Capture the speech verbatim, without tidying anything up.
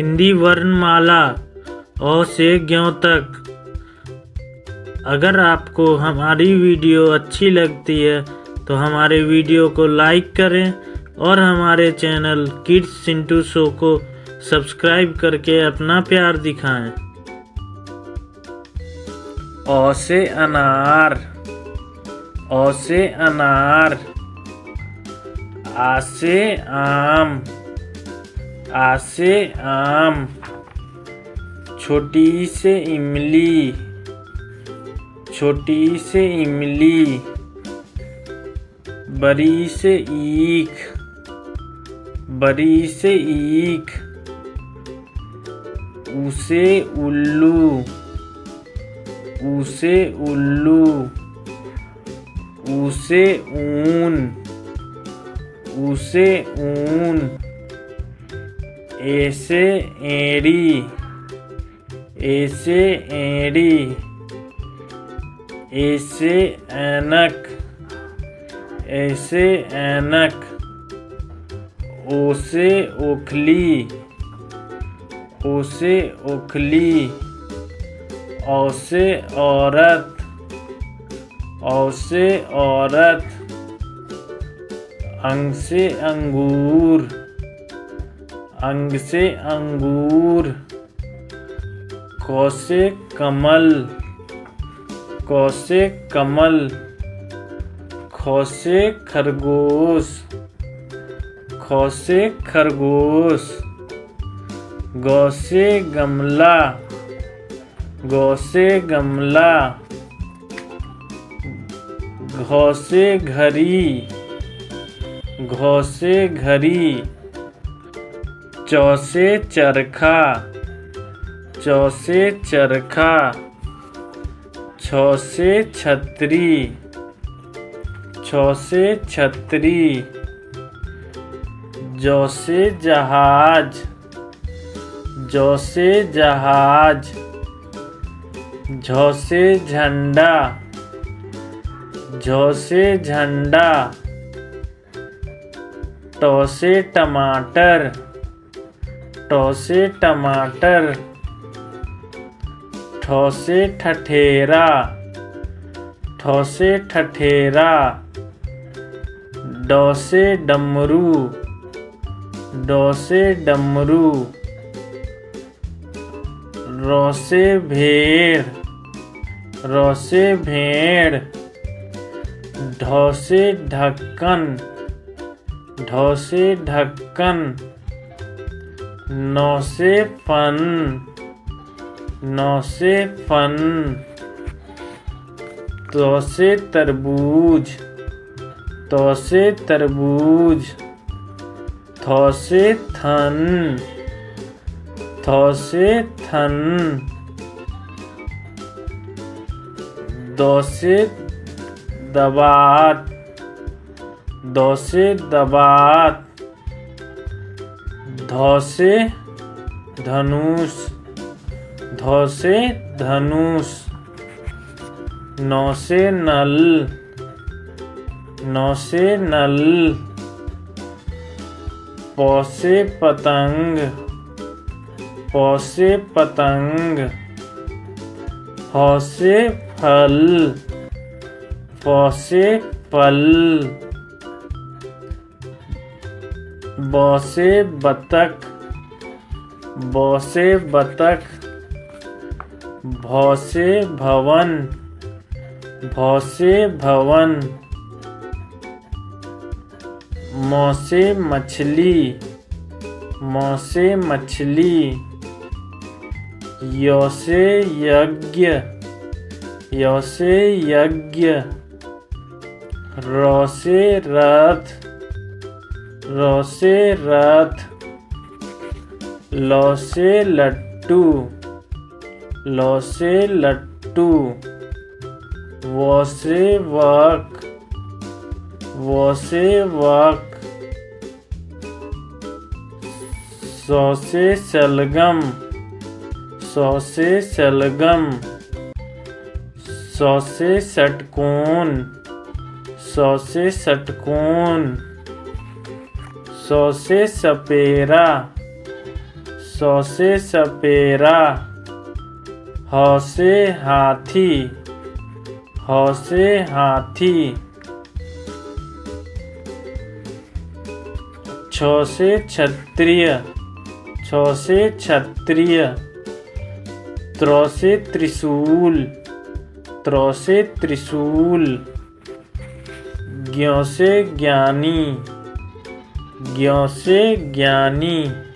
हिंदी वर्णमाला अ से ज्ञ तक। अगर आपको हमारी वीडियो अच्छी लगती है तो हमारे वीडियो को लाइक करें और हमारे चैनल किड्स सिंटू शो को सब्सक्राइब करके अपना प्यार दिखाएं। अ से अनार, अ से अनार। आ से आम, आ से आम। छोटी से इमली, छोटी से इमली। बड़ी से ईख, बड़ी से ईख। उसे उल्लू, उसे उल्लू। उसे ऊन, उसे ऊन। ऐसे एड़ी, ऐसे एड़ी। ऐसे ऐनक, ऐसे ऐनक। ओसे ओखली, ओसे ओखली। औसे औरत, औसे औरत। अंग से अंगूर, अंग से अंगूर। कौसे कमल, कौसे कमल। खौसे खरगोश, खौसे खरगोश। गौसे गमला, गौसे गमला। घौसे घड़ी, घौसे घड़ी। चौसे चरखा, चौसे चरखा। छौसे छतरी, छौसे छतरी। जौसे जहाज, जौसे जहाज। झौसे झंडा, झौसे झंडा। टौसे टमाटर, टौसे टमाटर। ठौसे ठठेरा, ठौसे ठठेरा। डौसे डमरू, डौसे डमरू। रौसे भेड़, रौसे भेड़। ढौसे ढक्कन, ढौसे ढक्कन। नौसे फन, नौसे फन। तौसे तरबूज, तौसे तरबूज। थौसे थन, थौसे थन। दौसे दबात, दौसे दबात। धौसे धनुष, धौसे धनुष। नौसे नल, नौसे नल। पौसे पतंग, पौसे पतंग। फौसे फल, फौसे फल। बौसे बतख, बौसे बतख। भौसे भवन, भौसे भवन। मौसे मछली, मौसे मछली। यौसे यज्ञ, यौसे यज्ञ। रौसे रथ, रौसे रथ। लौसे लट्टू, लौसे लट्टू। वौसे वक, वौसे वक। सौसे शलगम, सौसे शलगम। सौसे षटकोण, सौसे षटकोण। सौसे सपेरा, स से सपेरा, ह से हाथी, ह से हाथी। छ से क्षत्रिय, छ से क्षत्रिय। त्र से त्रिशूल, त्र से त्रिशूल। ज्ञ से ज्ञानी, ज्ञ से ज्ञानी।